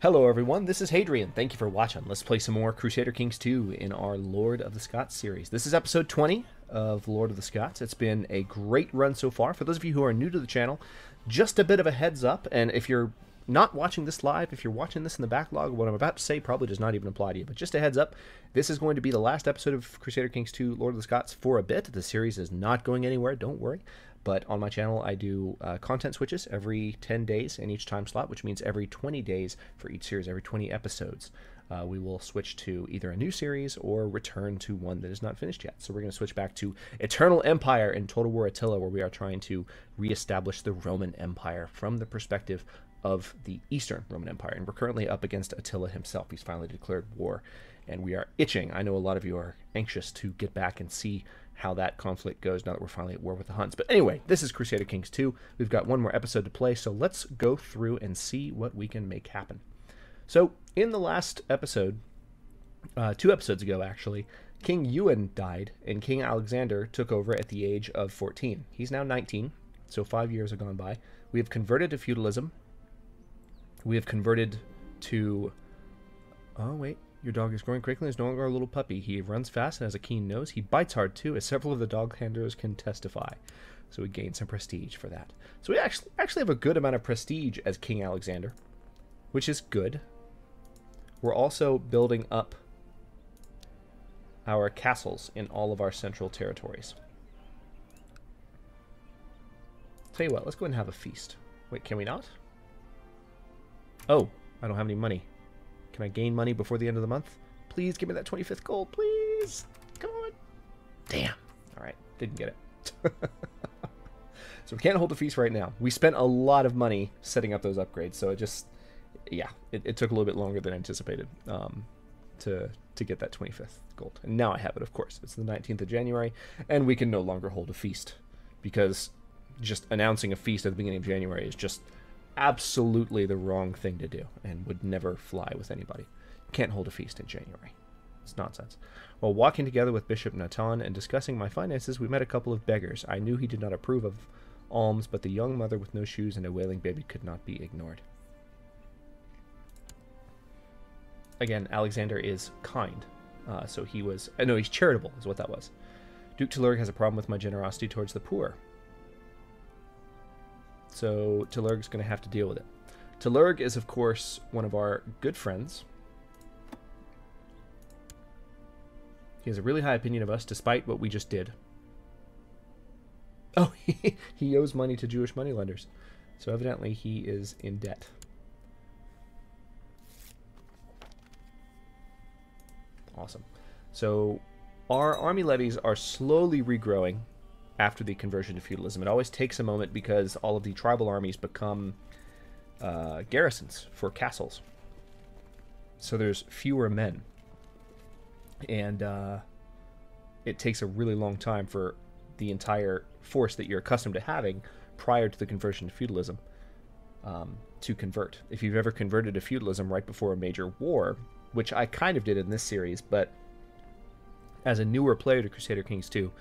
Hello everyone, this is Hadrian. Thank you for watching. Let's play some more Crusader Kings 2 in our Lord of the Scots series. This is episode 20 of Lord of the Scots. It's been a great run so far. For those of you who are new to the channel, just a bit of a heads up, and if you're not watching this live, if you're watching this in the backlog, what I'm about to say probably does not even apply to you, but just a heads up, this is going to be the last episode of Crusader Kings 2 Lord of the Scots for a bit. The series is not going anywhere, don't worry. But on my channel, I do content switches every 10 days in each time slot, which means every 20 days for each series, every 20 episodes. We will switch to either a new series or return to one that is not finished yet. So we're going to switch back to Eternal Empire and Total War Attila, where we are trying to reestablish the Roman Empire from the perspective of the Eastern Roman Empire. And we're currently up against Attila himself. He's finally declared war, and we are itching. I know a lot of you are anxious to get back and see how that conflict goes now that we're finally at war with the Huns. But anyway, this is Crusader Kings 2. We've got one more episode to play, so let's go through and see what we can make happen. So in the last episode, 2 episodes ago actually, King Ewan died and King Alexander took over at the age of 14. He's now 19, so 5 years have gone by. We have converted to feudalism. We have converted to... Oh, wait. Your dog is growing quickly and is no longer a little puppy. He runs fast and has a keen nose. He bites hard, too, as several of the dog handlers can testify. So we gain some prestige for that. So we actually have a good amount of prestige as King Alexander, which is good. We're also building up our castles in all of our central territories. Tell you what, let's go and have a feast. Wait, can we not? Oh, I don't have any money. Can I gain money before the end of the month? Please give me that 25th gold, please. Come on. Damn. All right. Didn't get it. So we can't hold a feast right now. We spent a lot of money setting up those upgrades, so it just, yeah, it took a little bit longer than anticipated to get that 25th gold. And now I have it, of course. It's the 19th of January, and we can no longer hold a feast because just announcing a feast at the beginning of January is just absolutely the wrong thing to do and would never fly with anybody. You can't hold a feast in January. It's nonsense. While walking together with Bishop Nathan and discussing my finances, we met a couple of beggars. I knew he did not approve of alms, but the young mother with no shoes and a wailing baby could not be ignored. Again, Alexander is kind. So he was... No, he's charitable is what that was. Duke Tálorg has a problem with my generosity towards the poor. So Tálorg's going to have to deal with it. Tálorg is, of course, one of our good friends. He has a really high opinion of us, despite what we just did. Oh, he owes money to Jewish moneylenders. So evidently he is in debt. Awesome. So our army levies are slowly regrowing after the conversion to feudalism. It always takes a moment because all of the tribal armies become garrisons for castles. So there's fewer men. And it takes a really long time for the entire force that you're accustomed to having prior to the conversion to feudalism to convert. If you've ever converted to feudalism right before a major war, which I kind of did in this series, but as a newer player to Crusader Kings 2,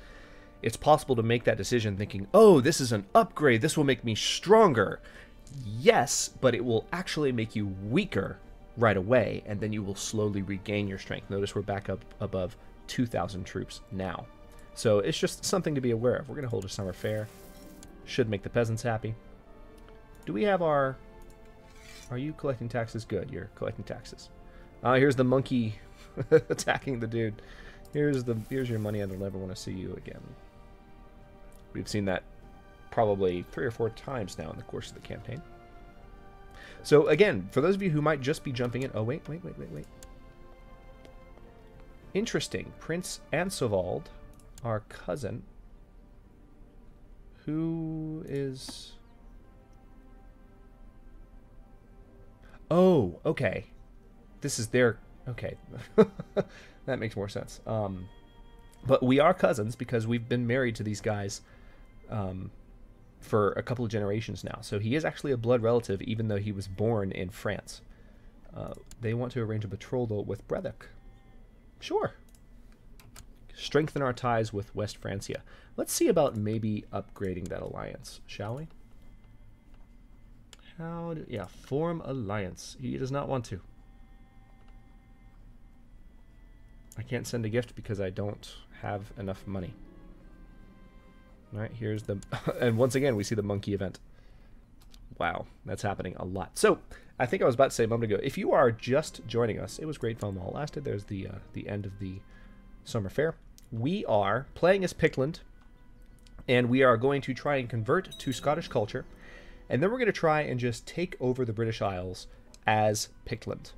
it's possible to make that decision thinking, oh, this is an upgrade, this will make me stronger. Yes, but it will actually make you weaker right away, and then you will slowly regain your strength. Notice we're back up above 2,000 troops now. So it's just something to be aware of. We're going to hold a summer fair. Should make the peasants happy. Do we have our... Are you collecting taxes? Good, you're collecting taxes. Here's the monkey attacking the dude. Here's your money, and I'll never want to see you again. We've seen that probably 3 or 4 times now in the course of the campaign. So again, for those of you who might just be jumping in... Oh, wait. Interesting. Prince Ansevald, our cousin, who is... Oh, okay. This is their... Okay. That makes more sense. But we are cousins because we've been married to these guys for a couple of generations now. So he is actually a blood relative, even though he was born in France. They want to arrange a betrothal with Bredock. Sure. Strengthen our ties with West Francia. Let's see about maybe upgrading that alliance, shall we? How do... Yeah, form alliance. He does not want to. I can't send a gift because I don't have enough money. All right, here's the... and once again, we see the monkey event. Wow, that's happening a lot. So, I think I was about to say a moment ago, if you are just joining us, it was great fun while it lasted. There's the end of the summer fair. We are playing as Pictland, and we are going to try and convert to Scottish culture, and then we're going to try and just take over the British Isles as Pictland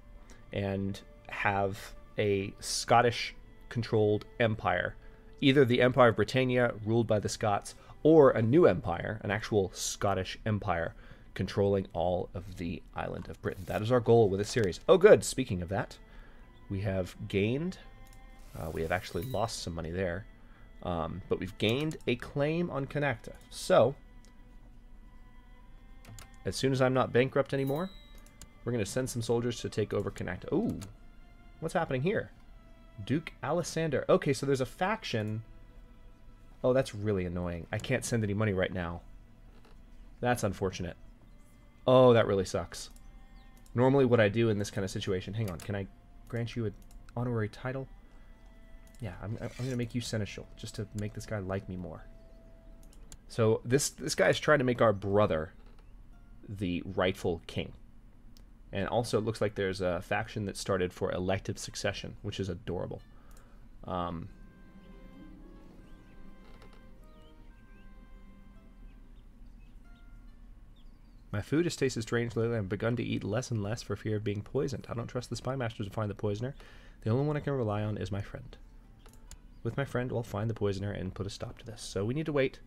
and have a Scottish-controlled empire, either the Empire of Britannia, ruled by the Scots, or a new empire, an actual Scottish empire, controlling all of the island of Britain. That is our goal with this series. Oh, good. Speaking of that, we have gained... we have actually lost some money there. But we've gained a claim on Connacht. So, as soon as I'm not bankrupt anymore, we're going to send some soldiers to take over Connacht. Ooh, what's happening here? Duke Alessander. Okay, so there's a faction. Oh, that's really annoying. I can't send any money right now. That's unfortunate. Oh, that really sucks. Normally what I do in this kind of situation... Hang on, can I grant you an honorary title? Yeah, I'm going to make you seneschal, just to make this guy like me more. So this guy is trying to make our brother the rightful king. And also it looks like there's a faction that started for elective succession, which is adorable. My food has tasted strange lately. I've begun to eat less and less for fear of being poisoned. I don't trust the spy masters to find the poisoner. The only one I can rely on is my friend. With my friend, we'll find the poisoner and put a stop to this. So we need to wait.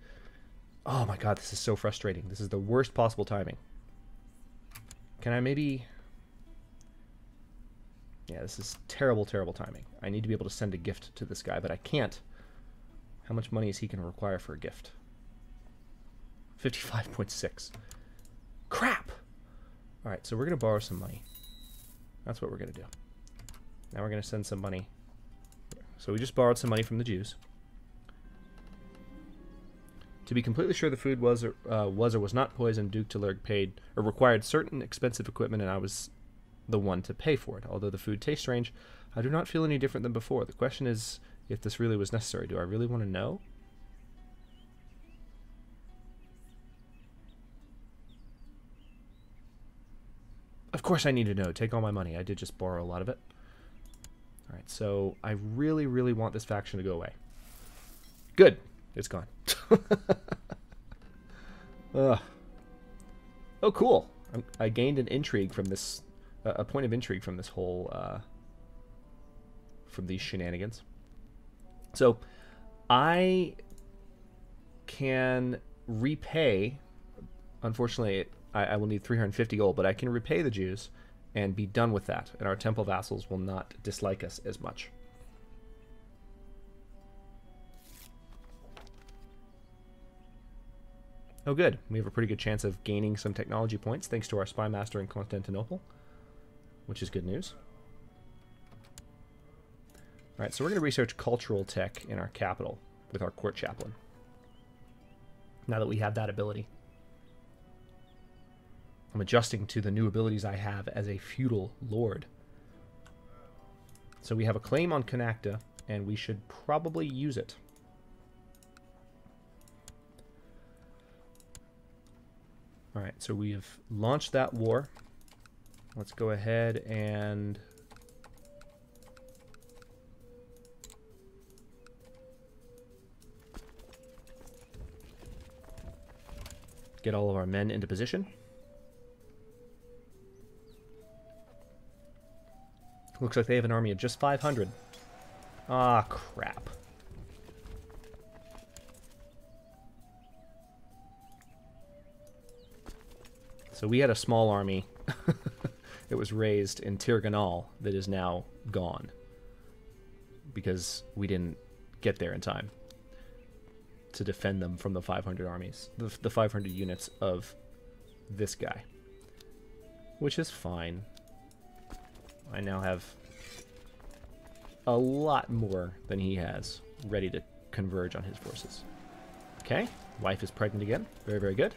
Oh my god, this is so frustrating. This is the worst possible timing. Can I maybe... Yeah, this is terrible, terrible timing. I need to be able to send a gift to this guy, but I can't. How much money is he going to require for a gift? 55.6. Crap! Alright, so we're going to borrow some money. That's what we're going to do. Now we're going to send some money. So we just borrowed some money from the Jews. To be completely sure the food was or was not poisoned, Duke Tálorg paid or required certain expensive equipment, and I was the one to pay for it. Although the food tastes strange, I do not feel any different than before. The question is if this really was necessary. Do I really want to know? Of course I need to know. Take all my money. I did just borrow a lot of it. Alright, so I really, really want this faction to go away. Good. It's gone. Oh, cool. I gained an intrigue from this... a point of intrigue from this whole... from these shenanigans. So, I can repay... Unfortunately, I will need 350 gold, but I can repay the Jews and be done with that, and our temple vassals will not dislike us as much. Oh good, we have a pretty good chance of gaining some technology points thanks to our spy master in Constantinople, which is good news. Alright, so we're going to research cultural tech in our capital with our court chaplain, now that we have that ability. I'm adjusting to the new abilities I have as a feudal lord. So we have a claim on Connacht, and we should probably use it. Alright, so we have launched that war. Let's go ahead and... get all of our men into position. Looks like they have an army of just 500. Ah, crap. So we had a small army. It was raised in Tirganal that is now gone because we didn't get there in time to defend them from the 500 armies, the 500 units of this guy, which is fine. I now have a lot more than he has ready to converge on his forces. Okay, wife is pregnant again. Very, very good.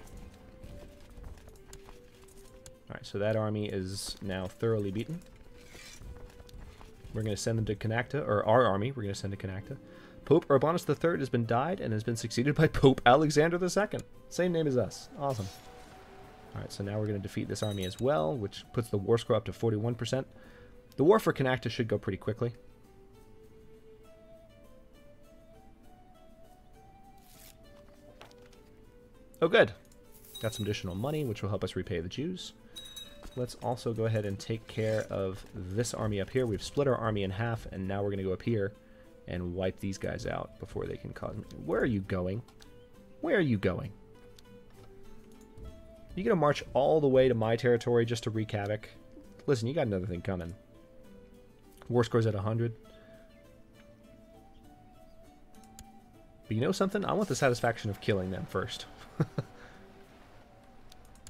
Alright, so that army is now thoroughly beaten. We're going to send them to Connacht, or our army, we're going to send to Connacht. Pope Urbanus III has been died and has been succeeded by Pope Alexander II. Same name as us. Awesome. Alright, so now we're going to defeat this army as well, which puts the war score up to 41%. The war for Connacht should go pretty quickly. Oh, good. Got some additional money, which will help us repay the Jews. Let's also go ahead and take care of this army up here. We've split our army in half, and now we're going to go up here and wipe these guys out before they can cause... Where are you going? Where are you going? You gonna march all the way to my territory just to wreak havoc? Listen, you got another thing coming. War score's at 100. But you know something? I want the satisfaction of killing them first.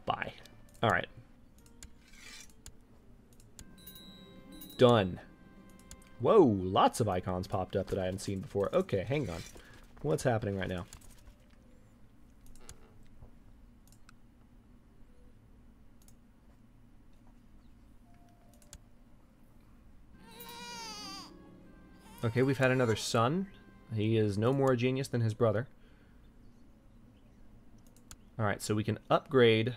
Bye. Alright. Done. Whoa, lots of icons popped up that I hadn't seen before. Okay, hang on. What's happening right now? Okay, we've had another son. He is no more a genius than his brother. Alright, so we can upgrade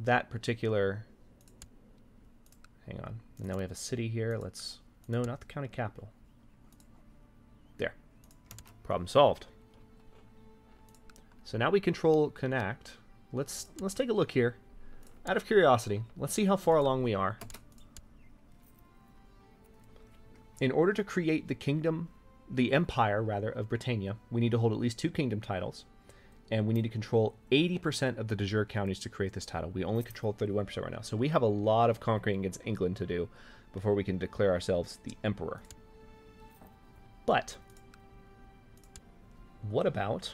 that particular... Hang on. And now we have a city here. Let's... No, not the county capital. There. Problem solved. So now we control Connacht. Let's take a look here. Out of curiosity, let's see how far along we are. In order to create the kingdom, the empire, rather, of Britannia, we need to hold at least 2 kingdom titles, and we need to control 80% of the de jure counties to create this title. We only control 31% right now, so we have a lot of conquering against England to do before we can declare ourselves the emperor. But, what about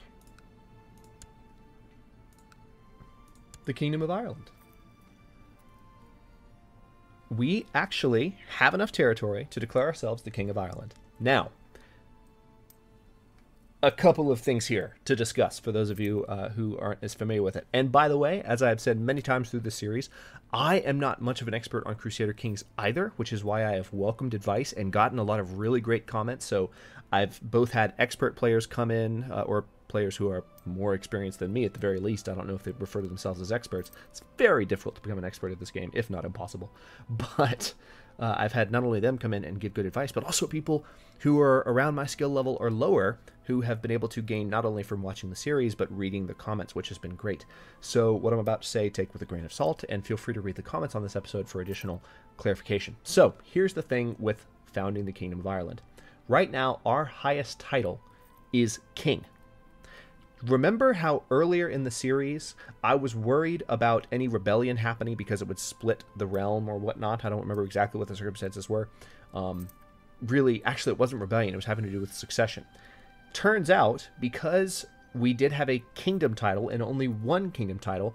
the Kingdom of Ireland? We actually have enough territory to declare ourselves the King of Ireland. Now, a couple of things here to discuss for those of you who aren't as familiar with it. And by the way, as I've said many times through this series, I am not much of an expert on Crusader Kings either, which is why I have welcomed advice and gotten a lot of really great comments. So I've both had expert players come in, or players who are more experienced than me at the very least. I don't know if they refer to themselves as experts. It's very difficult to become an expert at this game, if not impossible. But I've had not only them come in and give good advice, but also people who are around my skill level or lower who have been able to gain not only from watching the series, but reading the comments, which has been great. So what I'm about to say, take with a grain of salt, and feel free to read the comments on this episode for additional clarification. So here's the thing with founding the Kingdom of Ireland. Right now, our highest title is King. Remember how earlier in the series I was worried about any rebellion happening because it would split the realm or whatnot? I don't remember exactly what the circumstances were. Really, actually, it wasn't rebellion. It was having to do with succession. Turns out, because we did have a kingdom title and only one kingdom title,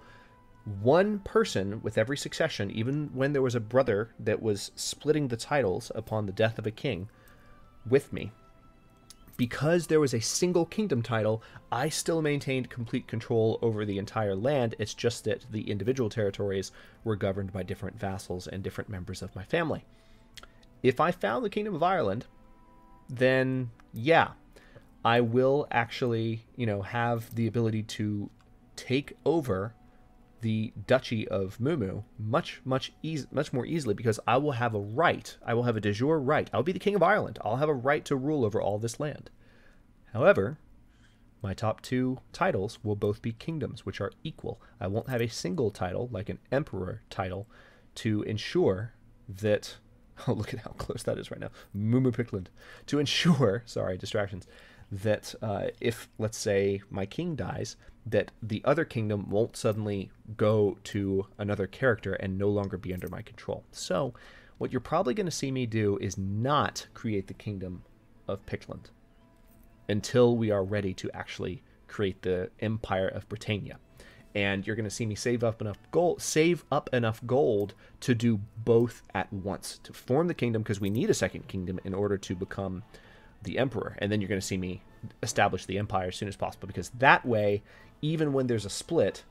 one person with every succession, even when there was a brother that was splitting the titles upon the death of a king with me, because there was a single kingdom title, I still maintained complete control over the entire land. It's just that the individual territories were governed by different vassals and different members of my family. If I found the Kingdom of Ireland, then yeah, I will actually, you know, have the ability to take over the Duchy of Mumu much more easily, because I will have a right. I will have a de jure right. I'll be the King of Ireland. I'll have a right to rule over all this land. However, my top 2 titles will both be kingdoms, which are equal. I won't have a single title, like an emperor title, to ensure that... Oh, look at how close that is right now. Mumu Pictland. To ensure... Sorry, distractions. That if, let's say, my king dies, that the other kingdom won't suddenly go to another character and no longer be under my control. So what you're probably going to see me do is not create the Kingdom of Pictland until we are ready to actually create the Empire of Britannia. And you're going to see me save up enough gold to do both at once, to form the kingdom, because we need a second kingdom in order to become the emperor. And then you're going to see me establish the empire as soon as possible, because that way even when there's a split,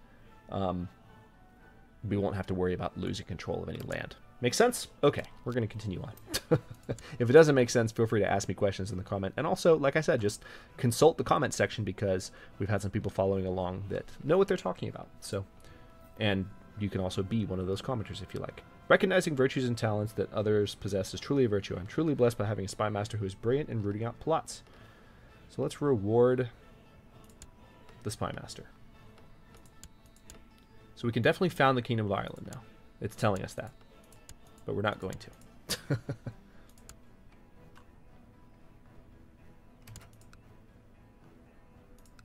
we won't have to worry about losing control of any land. Make sense? Okay, we're going to continue on. If it doesn't make sense, feel free to ask me questions in the comment. And also, like I said, just consult the comment section because we've had some people following along that know what they're talking about. So, and you can also be one of those commenters if you like. Recognizing virtues and talents that others possess is truly a virtue. I'm truly blessed by having a spy master who is brilliant in rooting out plots. So let's reward the spy master. So we can definitely found the Kingdom of Ireland now. It's telling us that. But we're not going to.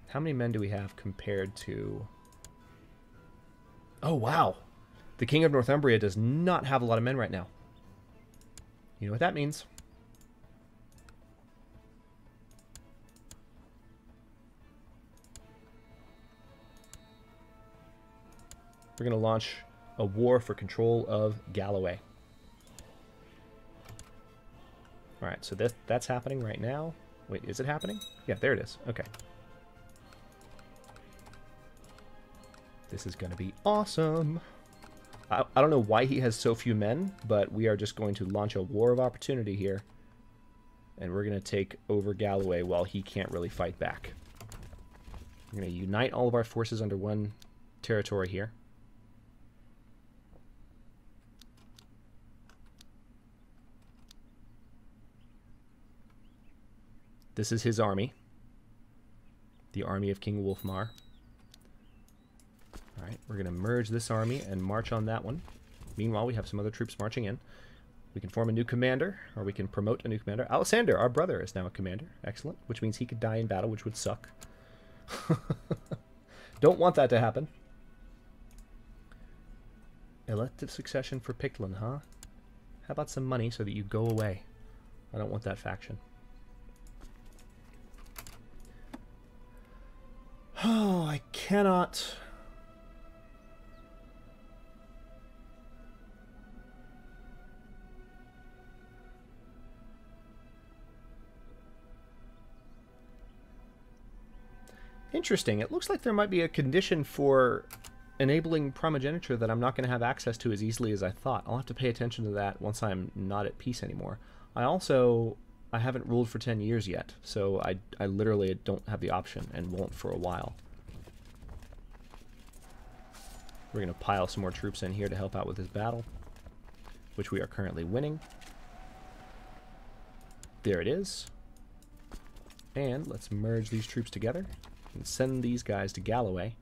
How many men do we have compared to... Oh, wow. The King of Northumbria does not have a lot of men right now. You know what that means. We're going to launch a war for control of Galloway. All right, so that's happening right now. Wait, is it happening? Yeah, there it is. Okay. This is going to be awesome. I don't know why he has so few men, but we are just going to launch a war of opportunity here. And we're going to take over Galloway while he can't really fight back. We're going to unite all of our forces under one territory here. This is his army. The army of King Wolfmar. Alright, we're going to merge this army and march on that one. Meanwhile, we have some other troops marching in. We can form a new commander, or we can promote a new commander. Alessander, our brother, is now a commander. Excellent. Which means he could die in battle, which would suck. Don't want that to happen. Elective succession for Pictland, huh? How about some money so that you go away? I don't want that faction. Oh, I cannot. Interesting. It looks like there might be a condition for enabling primogeniture that I'm not going to have access to as easily as I thought. I'll have to pay attention to that once I'm not at peace anymore. I also... I haven't ruled for 10 years yet, so I literally don't have the option and won't for a while. We're going to pile some more troops in here to help out with this battle, which we are currently winning. There it is. And let's merge these troops together and send these guys to Galloway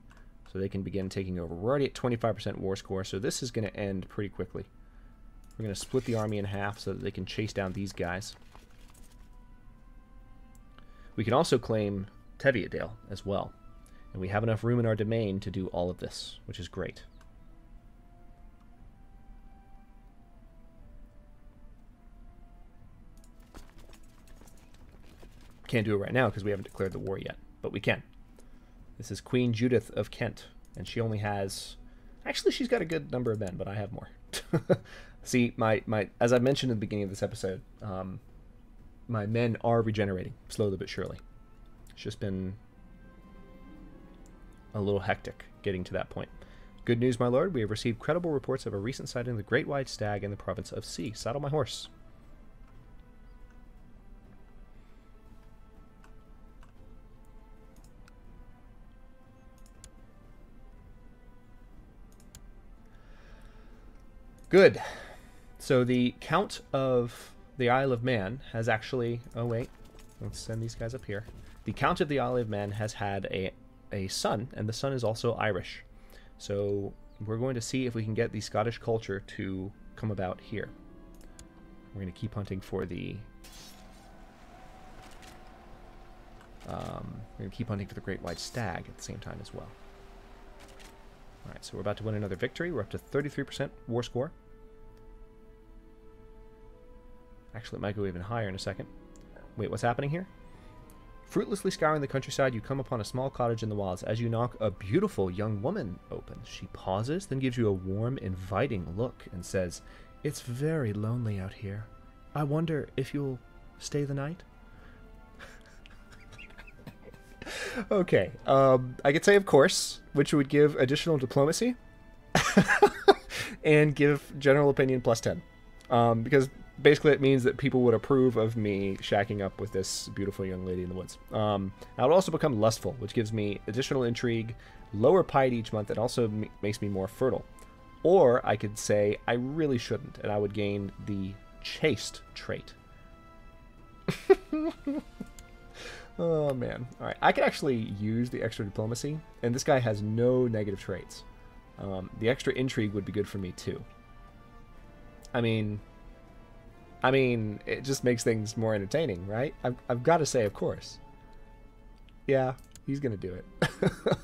so they can begin taking over. We're already at 25% war score, so this is going to end pretty quickly. We're going to split the army in half so that they can chase down these guys. We can also claim Teviotdale as well. And we have enough room in our domain to do all of this, which is great. Can't do it right now because we haven't declared the war yet, but we can. This is Queen Judith of Kent, and she only has... Actually, she's got a good number of men, but I have more. See, as I mentioned at the beginning of this episode... my men are regenerating, slowly but surely. It's just been a little hectic getting to that point. Good news, my lord. We have received credible reports of a recent sighting of the Great White Stag in the province of C. Saddle my horse. Good. So the Count of... the Isle of Man has actually... Oh, wait. Let's send these guys up here. The Count of the Isle of Man has had a son, and the son is also Irish. So we're going to see if we can get the Scottish culture to come about here. We're going to keep hunting for the... we're going to keep hunting for the Great White Stag at the same time as well. All right, so we're about to win another victory. We're up to 33% war score. Actually, it might go even higher in a second. Wait, what's happening here? Fruitlessly scouring the countryside, you come upon a small cottage in the wilds. As you knock, a beautiful young woman opens. She pauses, then gives you a warm, inviting look and says, "It's very lonely out here. I wonder if you'll stay the night?" Okay, I could say, of course, which would give additional diplomacy and give general opinion plus 10. Because basically it means that people would approve of me shacking up with this beautiful young lady in the woods. I would also become lustful, which gives me additional intrigue, lower piety each month, and also makes me more fertile. Or I could say I really shouldn't, and I would gain the chaste trait. Oh, man. All right. I could actually use the extra diplomacy, and this guy has no negative traits. The extra intrigue would be good for me, too. I mean, it just makes things more entertaining, right? I've got to say, of course. Yeah, he's going to do it.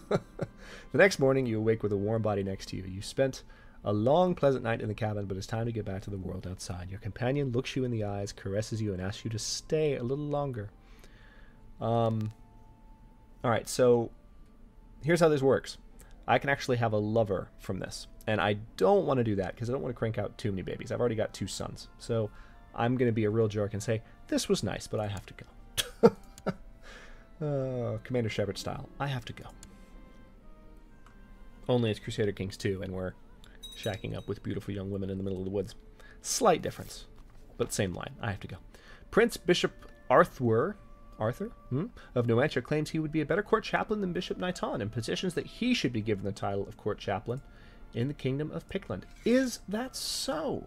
The next morning, you awake with a warm body next to you. You spent a long, pleasant night in the cabin, but it's time to get back to the world outside. Your companion looks you in the eyes, caresses you, and asks you to stay a little longer. All right, so here's how this works. I can actually have a lover from this, and I don't want to do that because I don't want to crank out too many babies. I've already got 2 sons, so I'm going to be a real jerk and say, this was nice, but I have to go. Commander Shepard style. I have to go. Only it's Crusader Kings 2, and we're shacking up with beautiful young women in the middle of the woods. Slight difference, but same line. I have to go. Prince Bishop Arthur of Namentra claims he would be a better court chaplain than Bishop Niton and petitions that he should be given the title of court chaplain in the kingdom of Pictland. Is that so?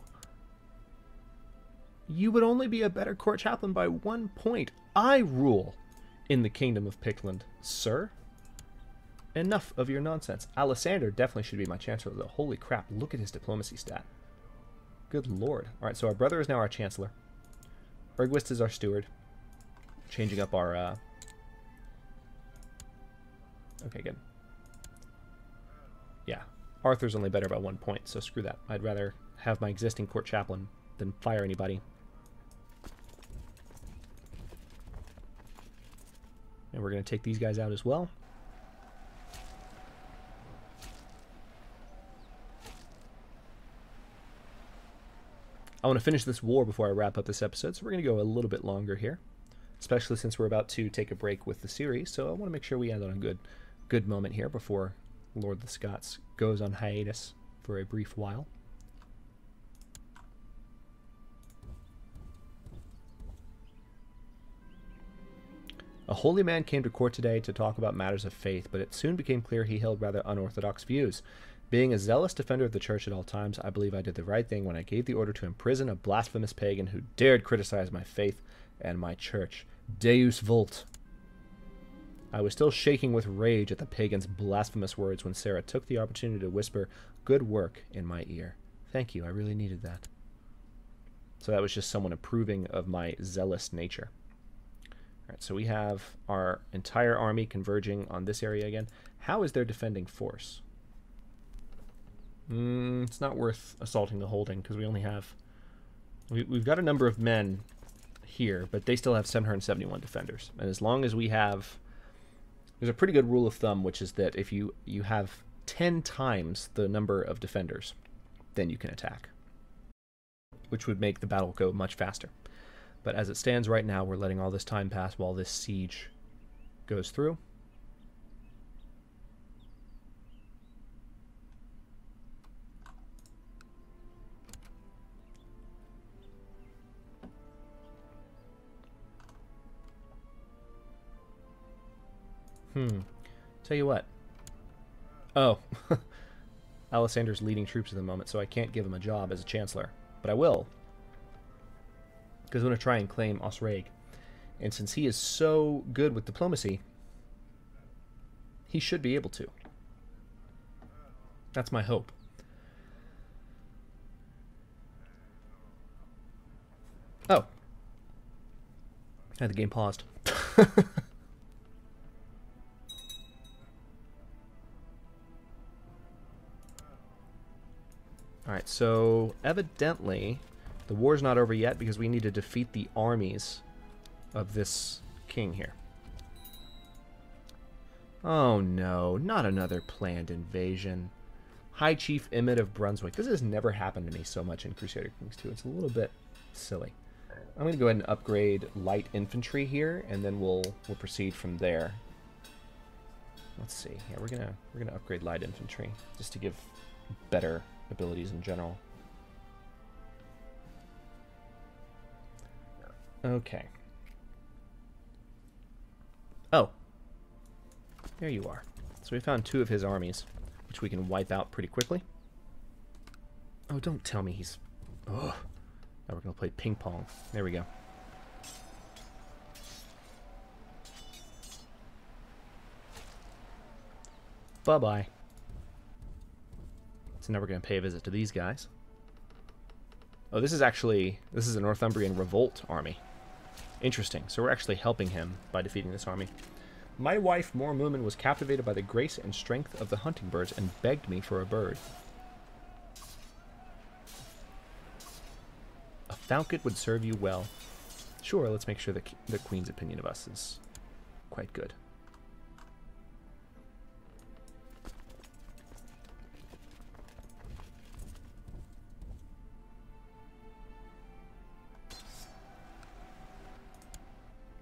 You would only be a better court chaplain by 1 point. I rule in the kingdom of Pictland, sir. Enough of your nonsense. Alessander definitely should be my chancellor, though. Holy crap, look at his diplomacy stat. Good lord. All right, so our brother is now our chancellor. Ergwist is our steward. Changing up our, Okay, good. Yeah. Arthur's only better by 1 point, so screw that. I'd rather have my existing court chaplain than fire anybody. And we're going to take these guys out as well. I want to finish this war before I wrap up this episode, so we're going to go a little bit longer here. Especially since we're about to take a break with the series, so I want to make sure we end on a good moment here before Lord of the Scots goes on hiatus for a brief while. A holy man came to court today to talk about matters of faith, but it soon became clear he held rather unorthodox views. Being a zealous defender of the church at all times, I believe I did the right thing when I gave the order to imprison a blasphemous pagan who dared criticize my faith and my church. Deus vult. I was still shaking with rage at the pagan's blasphemous words when Sarah took the opportunity to whisper, "Good work," in my ear. Thank you, I really needed that. So that was just someone approving of my zealous nature. Alright, so we have our entire army converging on this area again. How is their defending force? It's not worth assaulting the holding because we only have... We've got a number of men here, but they still have 771 defenders. And as long as we have... There's a pretty good rule of thumb, which is that if you have 10 times the number of defenders, then you can attack. Which would make the battle go much faster. But as it stands right now, we're letting all this time pass while this siege goes through. Tell you what. Oh. Alessander's leading troops at the moment, so I can't give him a job as a chancellor. But I will. Because I'm going to try and claim Osraig. And since he is so good with diplomacy, he should be able to. That's my hope. Oh. I had the game paused. Alright, so evidently the war's not over yet because we need to defeat the armies of this king here. Oh no, not another planned invasion. High Chief Emmet of Brunswick. This has never happened to me so much in Crusader Kings 2. It's a little bit silly. I'm going to go ahead and upgrade light infantry here, and then we'll proceed from there. Let's see. Yeah, we're gonna upgrade light infantry just to give better abilities in general. Okay. Oh. There you are. So we found two of his armies, which we can wipe out pretty quickly. Oh, don't tell me he's... Ugh. Now we're going to play ping pong. There we go. Bye-bye. So now we're going to pay a visit to these guys. Oh, this is actually... This is a Northumbrian revolt army. Interesting. So we're actually helping him by defeating this army. My wife, Mór Múmin, was captivated by the grace and strength of the hunting birds and begged me for a bird. A falcon would serve you well. Sure, let's make sure that the queen's opinion of us is quite good.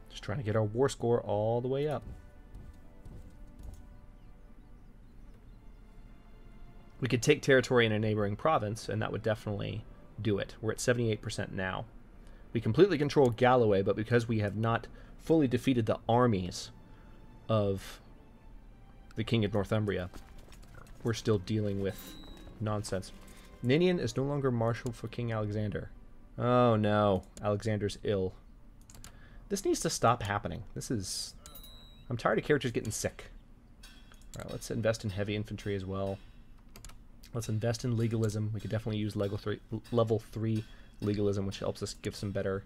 Just trying to get our war score all the way up. We could take territory in a neighboring province, and that would definitely do it. We're at 78% now. We completely control Galloway, but because we have not fully defeated the armies of the King of Northumbria, we're still dealing with nonsense. Ninian is no longer marshal for King Alexander. Oh no, Alexander's ill. This needs to stop happening. This is... I'm tired of characters getting sick. All right, let's invest in heavy infantry as well. Let's invest in legalism. We could definitely use level 3 legalism, which helps us give some better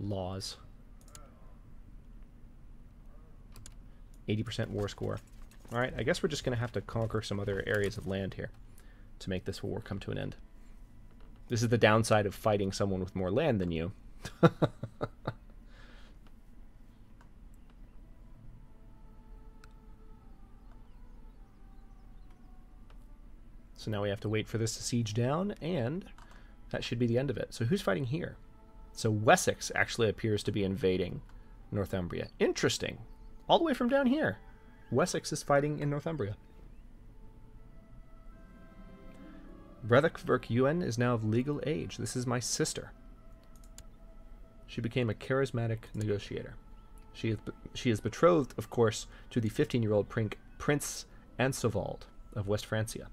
laws. 80% war score. All right, I guess we're just going to have to conquer some other areas of land here to make this war come to an end. This is the downside of fighting someone with more land than you. So now we have to wait for this to siege down, and that should be the end of it. So who's fighting here? So Wessex actually appears to be invading Northumbria. Interesting. All the way from down here. Wessex is fighting in Northumbria. Bredock Verk Ewan is now of legal age. This is my sister. She became a charismatic negotiator. She is betrothed, of course, to the 15-year-old Prince Ansevald of West Francia.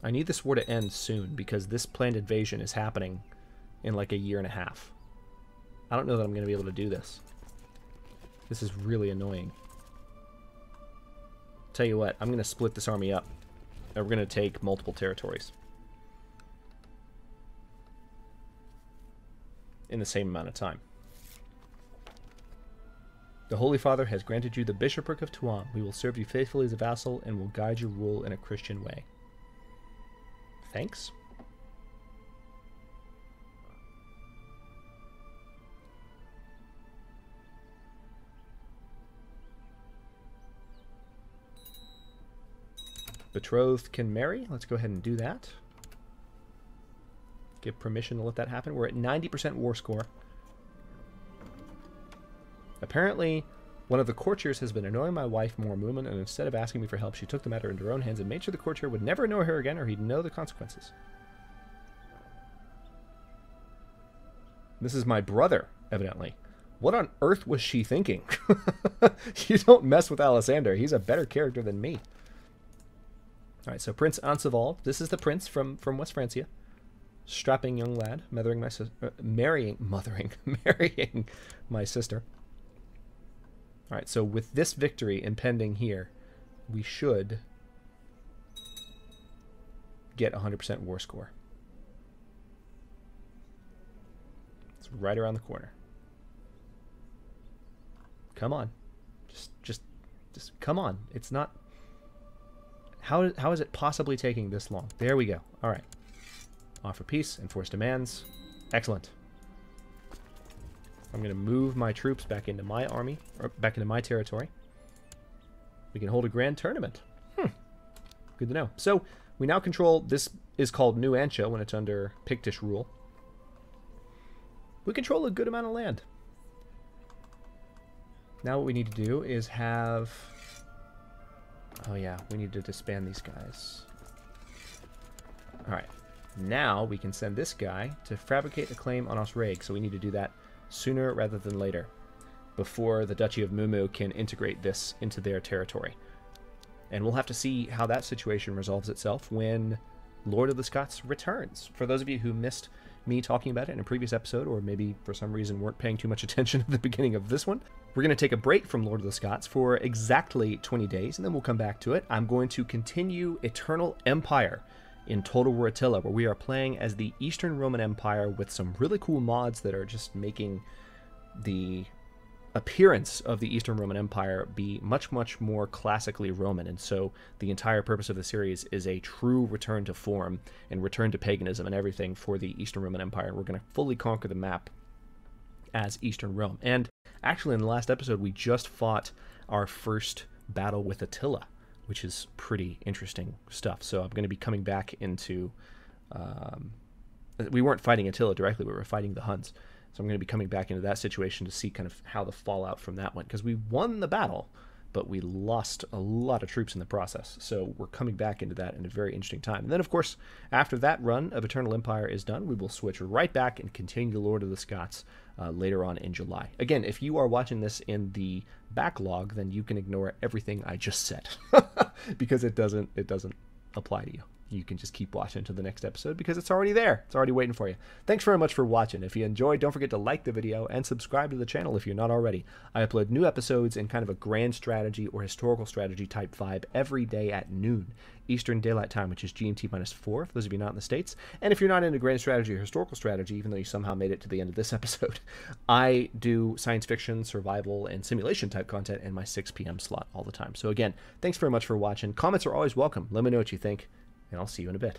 I need this war to end soon, because this planned invasion is happening in like a year and a half. I don't know that I'm going to be able to do this. This is really annoying. Tell you what, I'm going to split this army up, and we're going to take multiple territories in the same amount of time. The Holy Father has granted you the bishopric of Tuam. We will serve you faithfully as a vassal and will guide your rule in a Christian way. Thanks. Betrothed can marry. Let's go ahead and do that. Give permission to let that happen. We're at 90% war score. Apparently, one of the courtiers has been annoying my wife, Mór Múmin, and instead of asking me for help, she took the matter into her own hands and made sure the courtier would never annoy her again, or he'd know the consequences. This is my brother, evidently. What on earth was she thinking? You don't mess with Alessander. He's a better character than me. All right, so Prince Ansevald. This is the prince from West Francia. Strapping young lad, marrying my sister. All right, so with this victory impending here, we should get 100% war score. It's right around the corner. Come on. Just come on. It's not... How is it possibly taking this long? There we go. All right. Offer peace, enforce demands. Excellent. I'm going to move my troops back into my army, or back into my territory. We can hold a grand tournament. Good to know. So, we now control, this is called New Antia when it's under Pictish rule. We control a good amount of land. Now what we need to do is have... Oh yeah, we need to disband these guys. Alright. Now we can send this guy to fabricate a claim on Osraig, so we need to do that sooner rather than later, before the Duchy of Mumu can integrate this into their territory. And we'll have to see how that situation resolves itself when Lord of the Scots returns. For those of you who missed me talking about it in a previous episode, or maybe for some reason weren't paying too much attention at the beginning of this one, we're going to take a break from Lord of the Scots for exactly 20 days, and then we'll come back to it. I'm going to continue Eternal Empire in Total War Attila, where we are playing as the Eastern Roman Empire with some really cool mods that are just making the appearance of the Eastern Roman Empire be much, much more classically Roman. And so the entire purpose of the series is a true return to form and return to paganism and everything for the Eastern Roman Empire. We're going to fully conquer the map as Eastern Rome. And actually, in the last episode, we just fought our first battle with Attila, which is pretty interesting stuff. So I'm going to be coming back into... we weren't fighting Attila directly, we were fighting the Huns. So I'm going to be coming back into that situation to see kind of how the fallout from that went. Because we won the battle, but we lost a lot of troops in the process. So we're coming back into that in a very interesting time. And then, of course, after that run of Eternal Empire is done, we will switch right back and continue the Lord of the Scots later on in July. Again, if you are watching this in the backlog, then you can ignore everything I just said. Because it doesn't apply to you. You can just keep watching to the next episode because it's already there. It's already waiting for you. Thanks very much for watching. If you enjoyed, don't forget to like the video and subscribe to the channel if you're not already. I upload new episodes in kind of a grand strategy or historical strategy type vibe every day at noon Eastern Daylight Time, which is GMT-4 for those of you not in the States. And if you're not into grand strategy or historical strategy, even though you somehow made it to the end of this episode, I do science fiction, survival, and simulation type content in my 6 p.m. slot all the time. So again, thanks very much for watching. Comments are always welcome. Let me know what you think. And I'll see you in a bit.